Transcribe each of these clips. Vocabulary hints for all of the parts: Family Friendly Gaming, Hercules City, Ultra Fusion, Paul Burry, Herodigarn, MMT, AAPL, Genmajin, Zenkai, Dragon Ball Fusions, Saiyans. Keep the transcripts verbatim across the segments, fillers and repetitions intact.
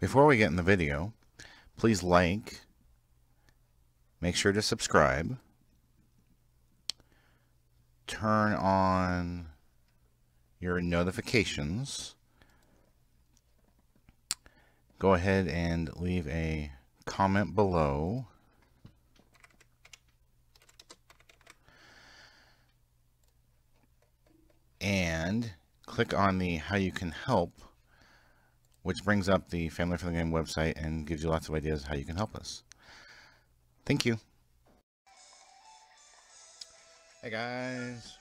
Before we get in the video, please like, make sure to subscribe, turn on your notifications, go ahead and leave a comment below. And click on the how you can help, which brings up the Family Friendly Gaming website and gives you lots of ideas how you can help us. Thank you. Hey guys.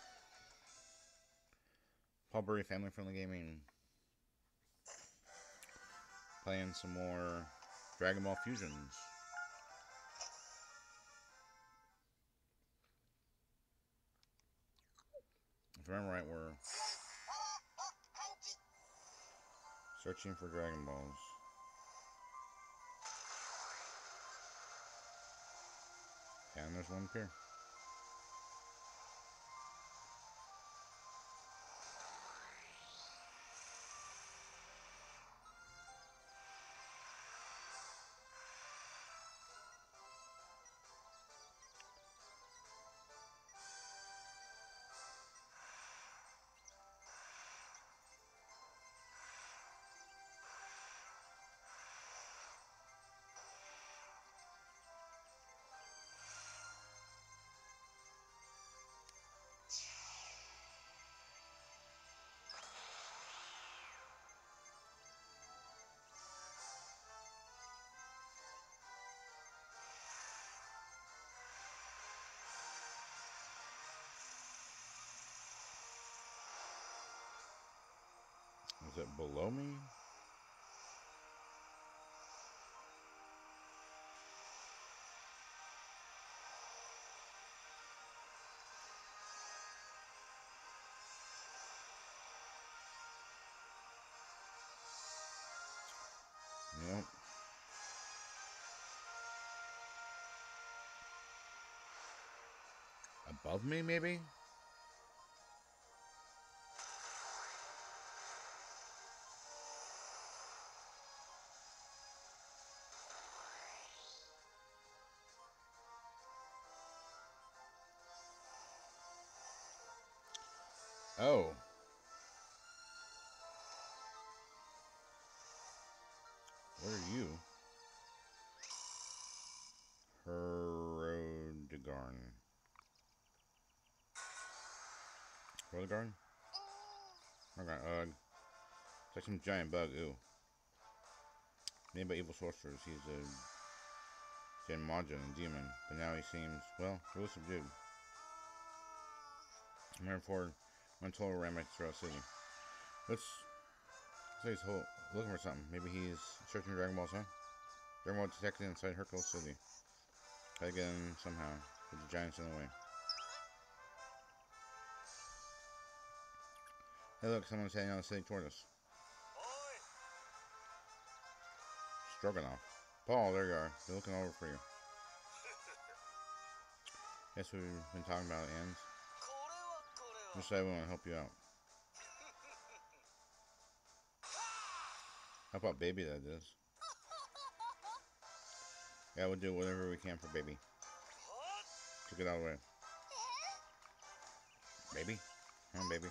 Paul Burry, Family Friendly Gaming. Playing some more Dragon Ball Fusions. If I remember right, we're searching for Dragon Balls. Yeah, and there's one up here. Is it below me? Nope. Above me, maybe? Oh. What are you? Herodigarn. Herodigarn? Okay, ugh. It's like some giant bug, ooh. Made by evil sorcerers, he's a Genmajin, a demon. But now he seems, well, really subdued. And therefore, I'm told we're ramming throughout the city. Let's say he's looking for something. Maybe he's searching Dragon Balls, huh? Dragon Ball detected inside Hercules City. Try to get him somehow, with the giants in the way. Hey look, someone's heading out of the city toward us. Stroganoff. Paul, there you are. They're looking over for you. Guess we've been talking about it, Anne's. I wish I want to help you out. How about baby that is? Yeah, we'll do whatever we can for baby. Took it out of the way. Baby? Come on, baby.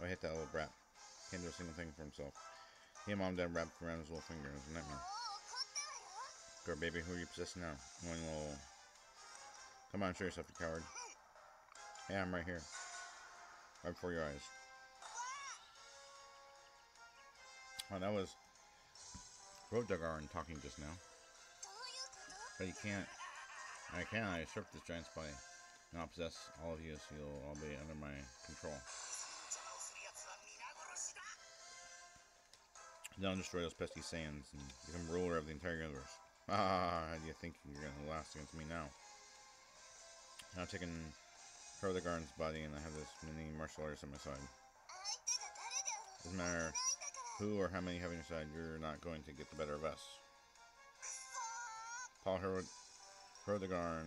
Oh, I hit that little brat. Can't do a single thing for himself. He and mom done wrapped around his little finger. It was a nightmare. Girl, baby, who are you possessing now? One little... Come on, show yourself, you coward. Yeah, I'm right here. Right before your eyes. Oh, that was Rodagarn talking just now. But you can't. I can. I usurp this giant's body. And I'll possess all of you, so you'll all be under my control. Now I'll destroy those pesky Saiyans and become ruler of the entire universe. Ah, how do you think you're going to last against me now? Now I've taken Herodigarn's body, and I have this mini martial artist on my side. Doesn't matter who or how many you have on your side, you're not going to get the better of us. Paul Herod Herodigarn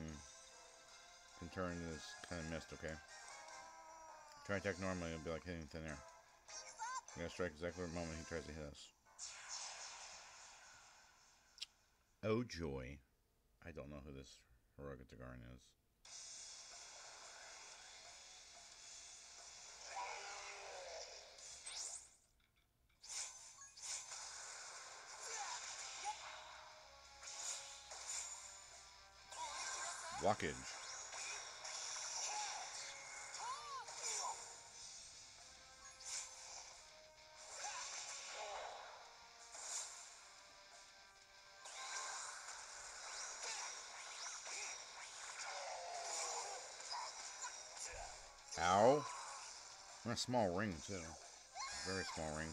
can turn into this kind of mist, okay? Try to attack normally, it'll be like hitting thin air. You're gonna strike exactly the moment he tries to hit us. Oh joy. I don't know who this Hiroga Tagarin is. Blockage. Ow. And a small ring, too. A very small ring.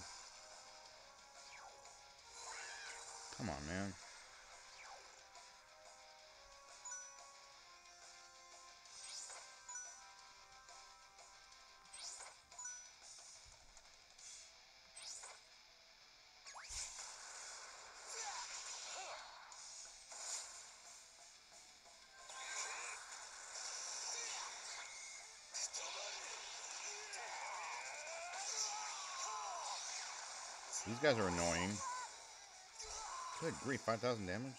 Come on, man. These guys are annoying. Good grief, five thousand damage?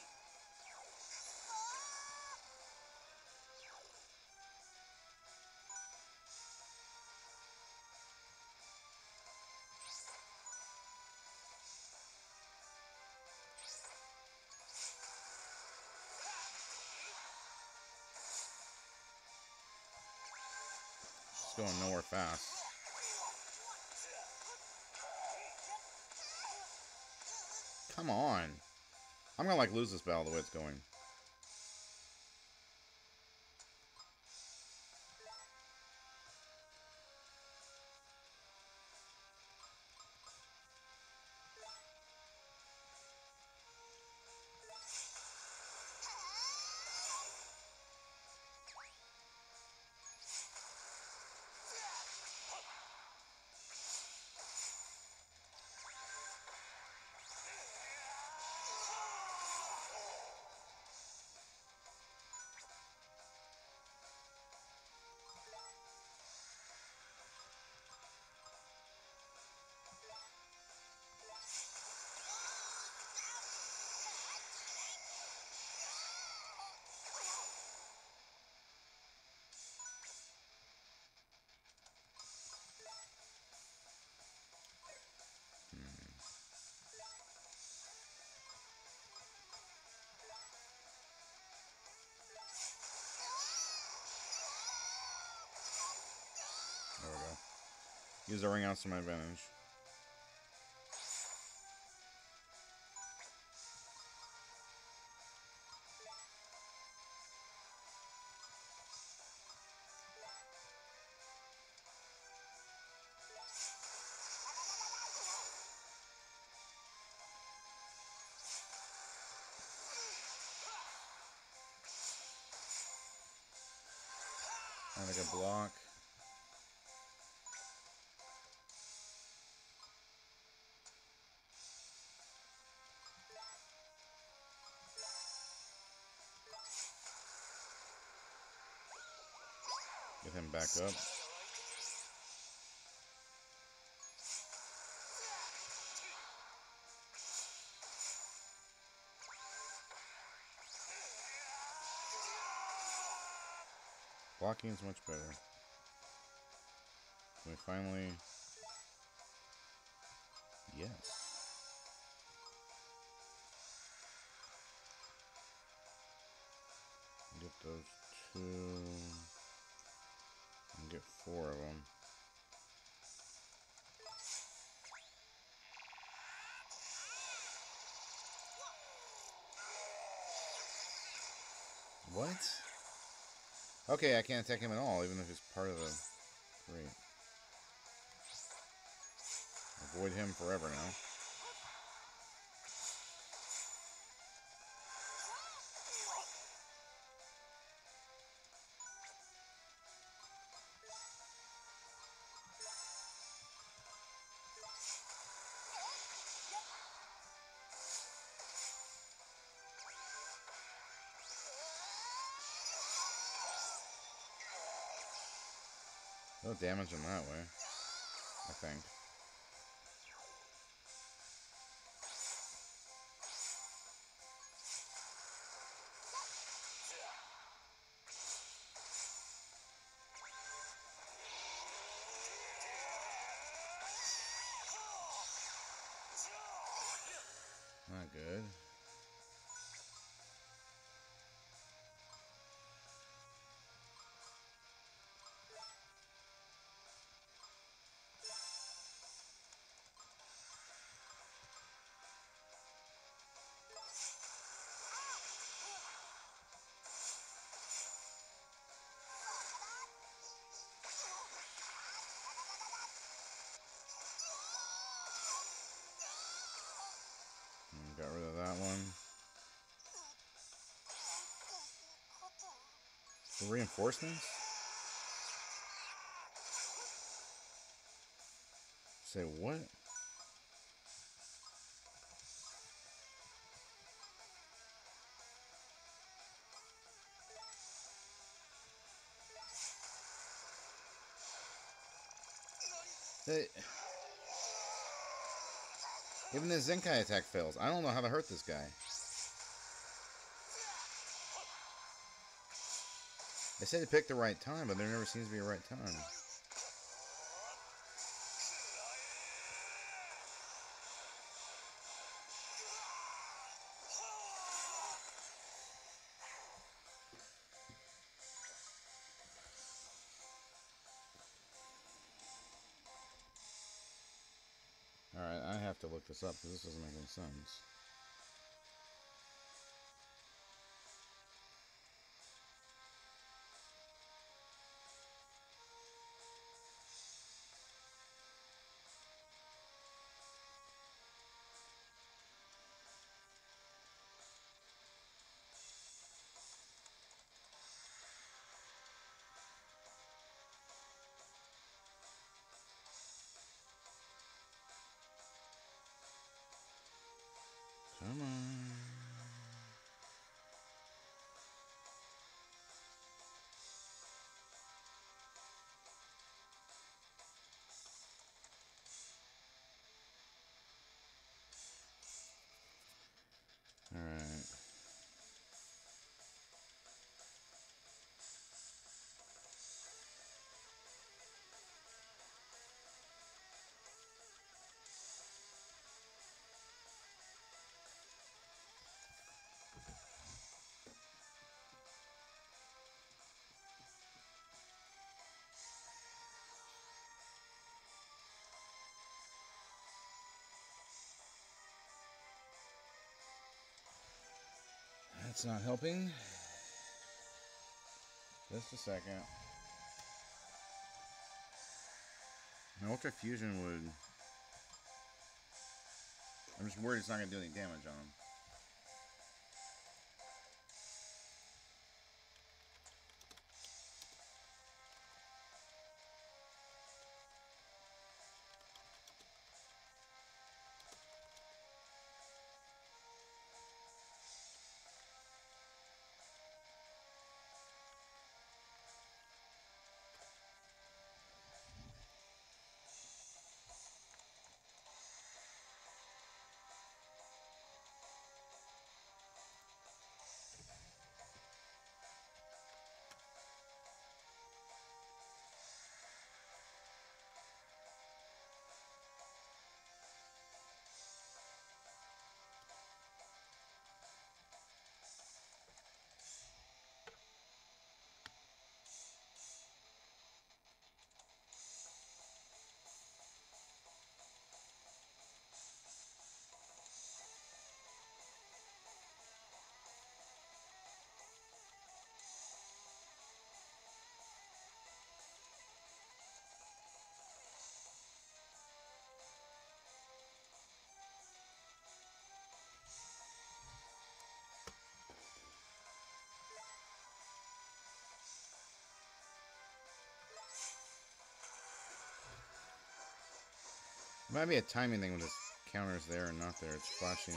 It's going nowhere fast. Come on. I'm gonna, like, lose this battle the way it's going. There we go. Use the ring out to my advantage. I make a block. Get him back up. Blocking is much better. Can we finally... Yes. Get those two... and get four of them. What? Okay, I can't attack him at all, even if he's part of the... Great. Avoid him forever now. No damage in that way, I think. good. Got rid of that one. The reinforcements? Say what? Hey. Even this Zenkai attack fails. I don't know how to hurt this guy. They said to pick the right time, but there never seems to be a right time. Alright, I have to look this up because this doesn't make any sense. Come on. All right. That's not helping. Just a second. Now, Ultra Fusion would... I'm just worried it's not going to do any damage on him. It might be a timing thing when this counter's there and not there. It's flashing.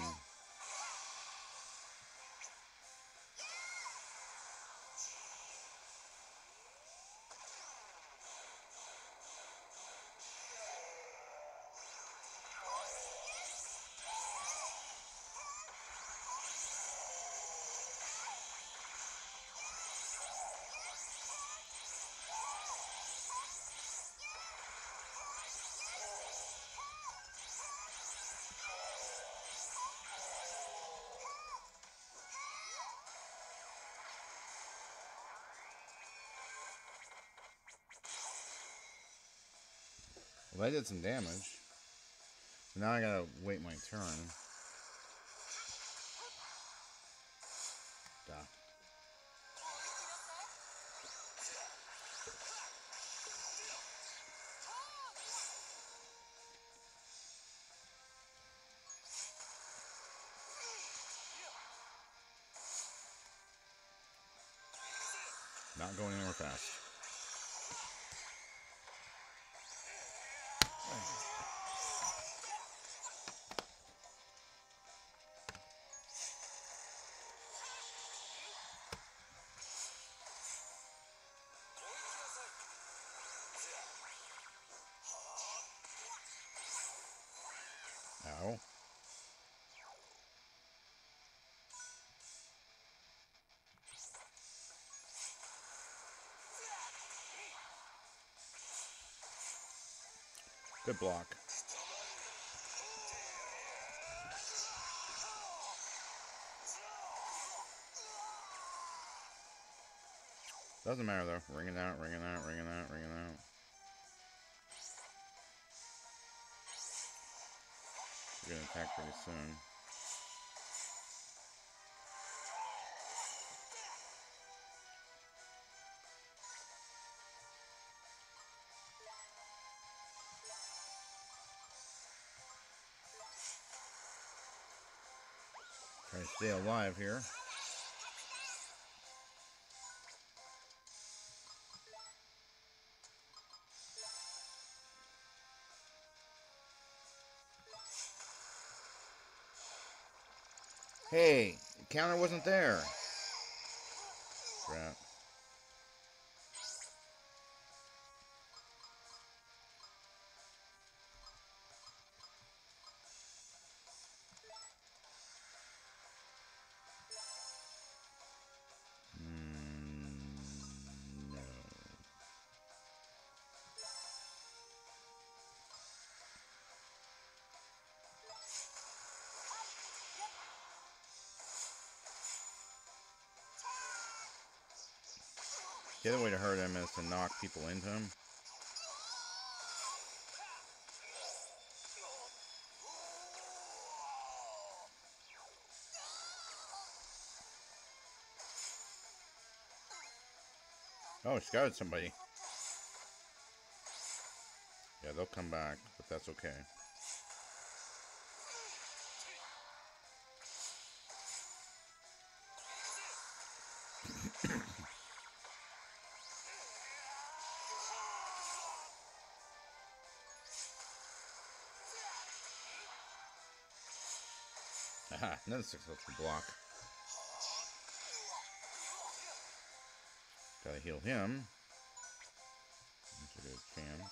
Well, that did some damage. So now I gotta wait my turn. Duh. Not going anywhere fast. Ow. Good block. Doesn't matter though. Ring it out, ring it out, ring it out, ring it out. We're gonna attack pretty soon. Trying to stay alive here. Hey, the counter wasn't there. Crap. The other way to hurt him is to knock people into him. Oh, scouted somebody. Yeah, they'll come back, but that's okay. Aha, another successful block. Gotta heal him. That's a good chance.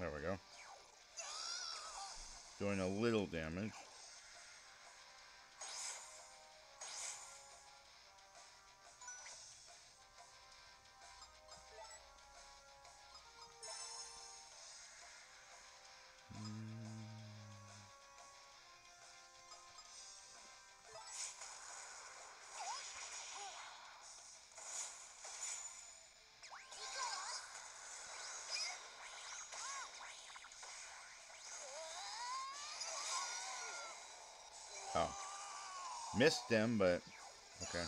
There we go. Doing a little damage. Oh. Missed them, but okay.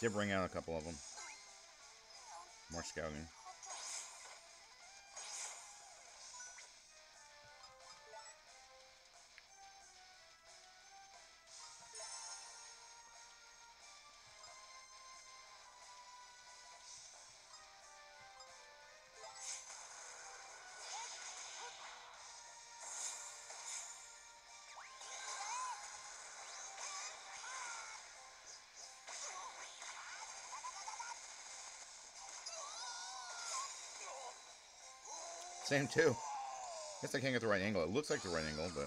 Did bring out a couple of them. More scouting. Same too. Guess I can't get the right angle. It looks like the right angle, but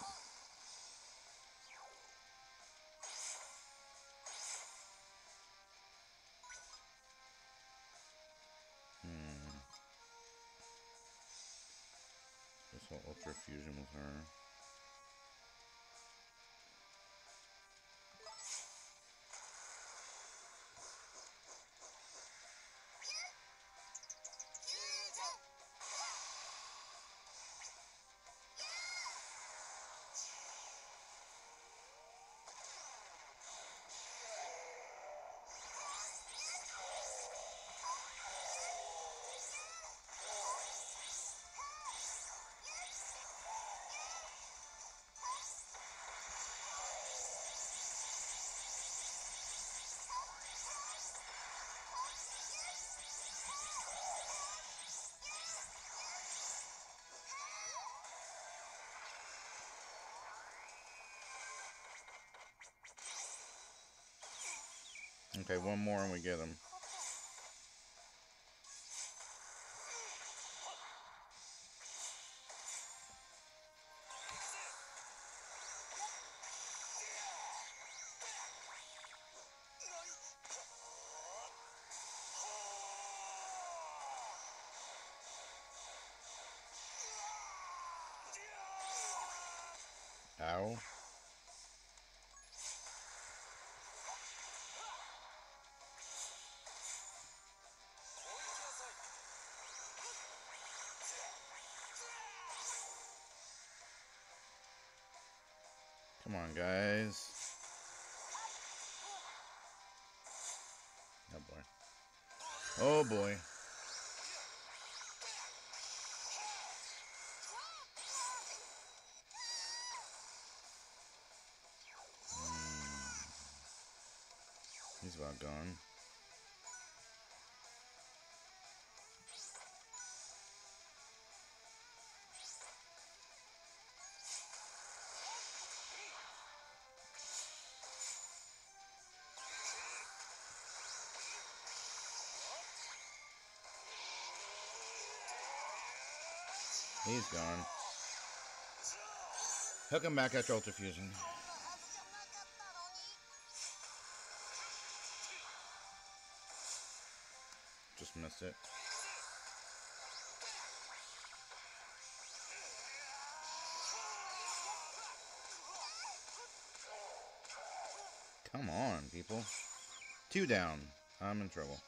So Ultra Fusion with her. Okay, one more and we get him. Ow. Come on, guys. Oh, boy. Oh, boy. Mm. He's about gone. He's gone. He'll come back after Ultra Fusion. Just missed it. Come on, people. Two down. I'm in trouble.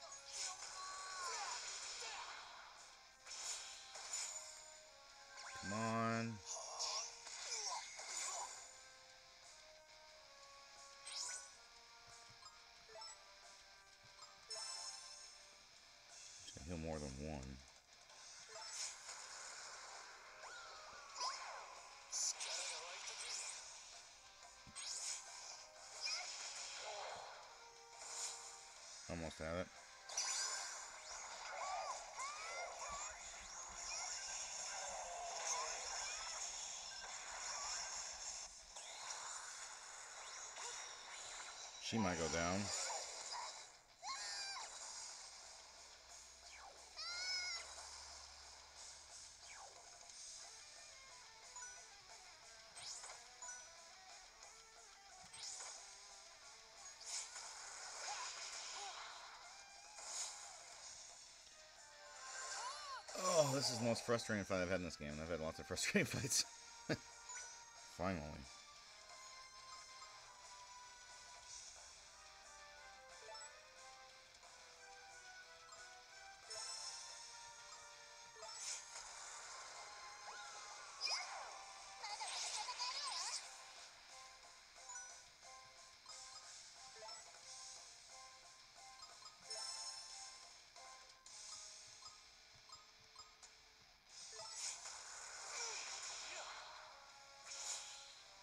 Come on. It's gonna heal more than one. Almost had it. She might go down. Oh, this is the most frustrating fight I've had in this game. I've had lots of frustrating fights. Finally.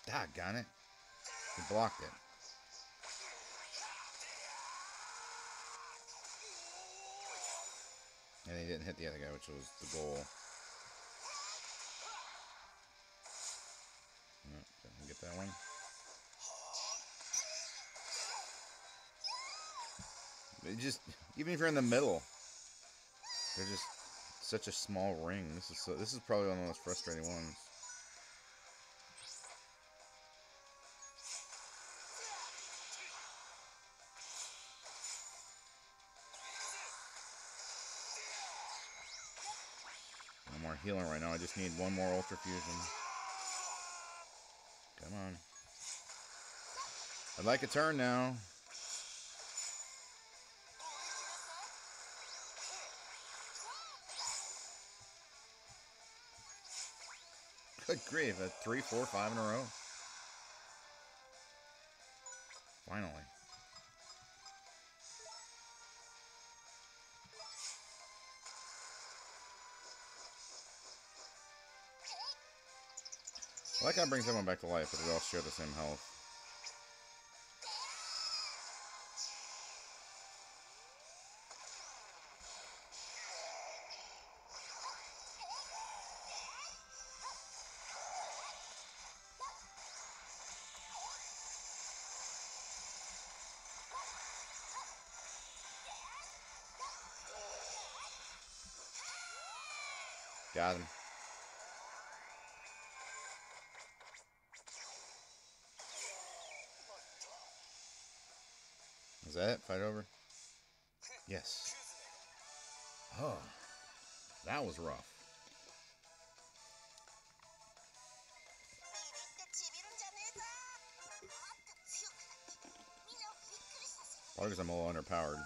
Doggone it. He blocked it. And he didn't hit the other guy, which was the goal. No, didn't get that one. They just, even if you're in the middle, they're just such a small ring. This is so, this is probably one of the most frustrating ones. are healing right now. I just need one more Ultra Fusion. Come on. I'd like a turn now. Good grief, a three, four, five in a row. Finally. I like how it brings everyone back to life, but we all share the same health. Got him. Is that it? Fight over? Yes. Oh. That was rough. Probably because I'm a little underpowered.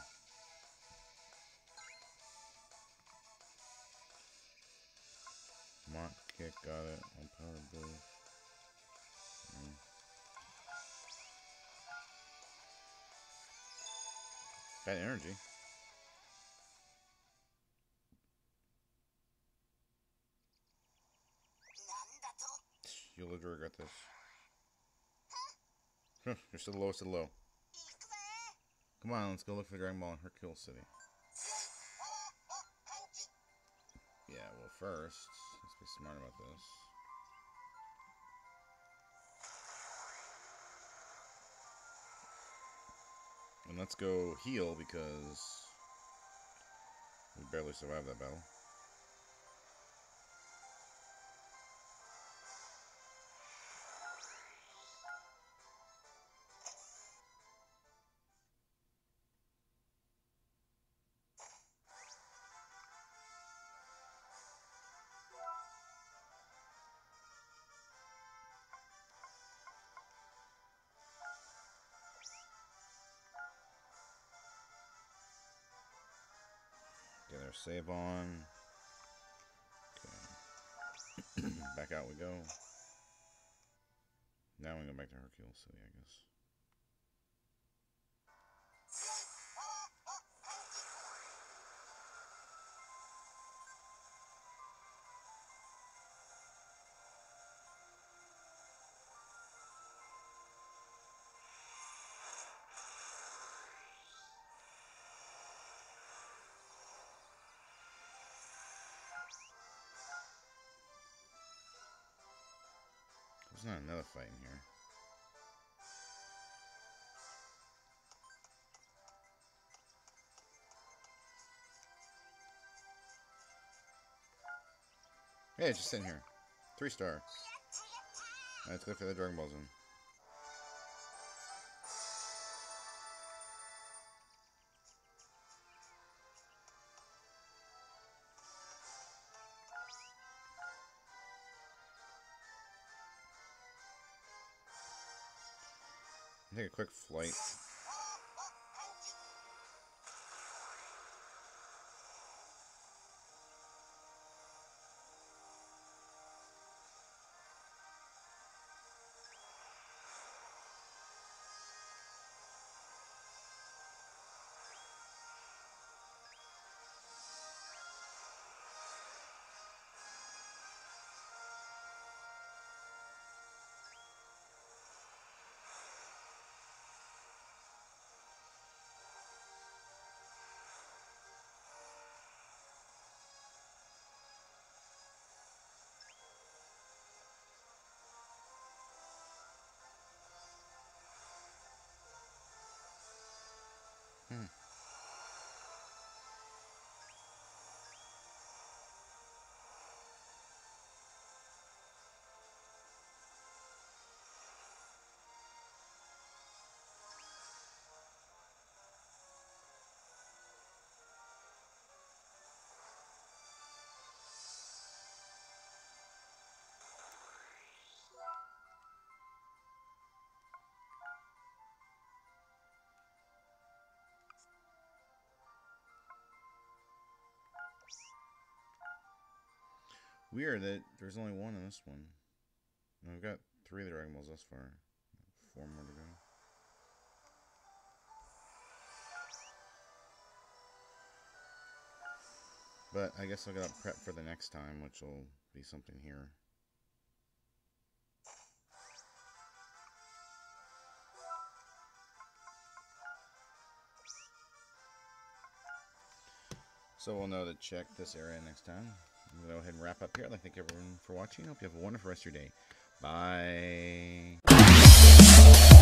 Mont kick, got it. On power blue. Mm. Got energy. You'll later regret this. Huh, you're still the lowest of the low. Come on, let's go look for the Dragon Ball in Hercules City. Yeah, well, first, let's be smart about this. And let's go heal because we barely survived that battle. Get our save on. Okay. Back out we go. Now we go back to Hercules City, I guess. There's not another fight in here. Hey, it's just sitting here. Three star. Alright, let's go for the Dragon Ball Zone. Take a quick flight. Weird that there's only one in this one. And we've got three of the Dragon Balls thus far. Four more to go. But I guess I'll get up prep for the next time, which will be something here. So we'll know to check this area next time. I'm gonna go ahead and wrap up here. I'd like to thank everyone for watching. I hope you have a wonderful rest of your day. Bye.